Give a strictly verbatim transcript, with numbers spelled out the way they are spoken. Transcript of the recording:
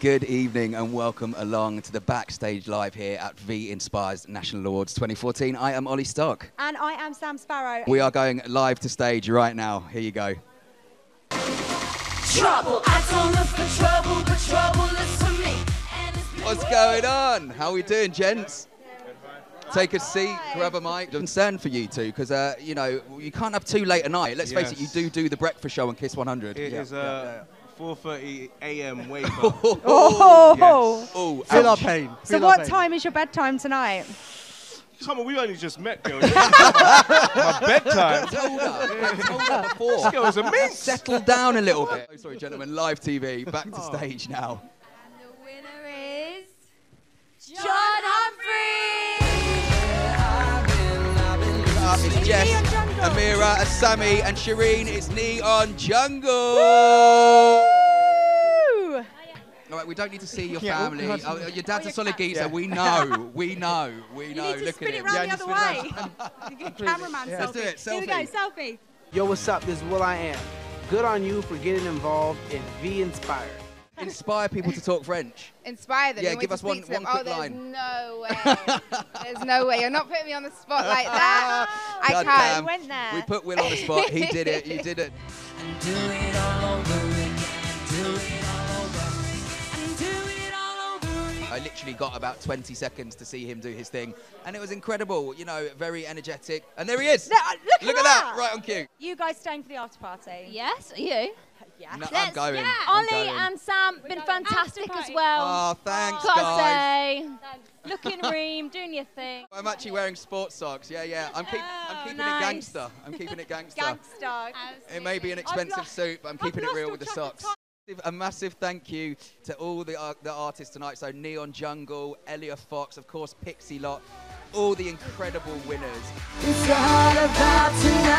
Good evening and welcome along to the Backstage Live here at V Inspires National Awards twenty fourteen. I am Ollie Stock. And I am Sam Sparrow. We are going live to stage right now. Here you go. Trouble, I don't look for trouble, but trouble is for me. What's going on? How are we doing, gents? Take a seat, grab a mic. Concern for you two, because uh, you know, you can't have too late a night. Let's yes. face it, you do do the breakfast show on Kiss one hundred. It yeah. is a four thirty A M wake up. Oh, oh. Yes. oh feel our pain. Feel so, our what pain. time is your bedtime tonight? Come on, we only just met, girl. My bedtime. Told her. Told her before. This girl is a minx. Settle down a little bit. Oh, sorry, gentlemen. Live T V. Back to oh. stage now. And the winner is John Humphrey. It's Jess, Amira, and Sammy, and Shireen. It's Neon Jungle. Woo! All right, we don't need to see your family. Yeah, oh, your dad's oh, a solid geezer. Yeah. We know. We know. We you know. Need to Look spin at it round yeah, the other way. Cameraman yeah. selfie. Let's do it. Selfie. Here we go. Selfie. Yo, what's up? This is will dot i am. Good on you for getting involved in V Inspire. Inspire people to talk French. Inspire them. Yeah, give us one, one quick oh, there's line. No way. There's no way. You're not putting me on the spot like that. Oh, I can't. Went there. We put Will on the spot. He did it. You did it. And do it all over again. Do it all over. And do it all over again. I literally got about twenty seconds to see him do his thing, and it was incredible. You know, very energetic. And there he is. No, look, look at that. that. Right on cue. You guys staying for the after party? Yes. Are you? Yeah. No, I'm going. Yeah. I'm Ollie going. and Sam been fantastic as well. Oh, thanks, Gotta guys. Say. Thanks. Looking ream, doing your thing. I'm actually wearing sports socks. Yeah, yeah. I'm, keep, I'm keeping nice. it gangster. I'm keeping it gangster. Gangster. Absolutely. It may be an expensive lost, suit, but I'm keeping it real with the socks. A massive thank you to all the, uh, the artists tonight. So Neon Jungle, Elliot Fox, of course, Pixie Lott, all the incredible winners. It's all about tonight.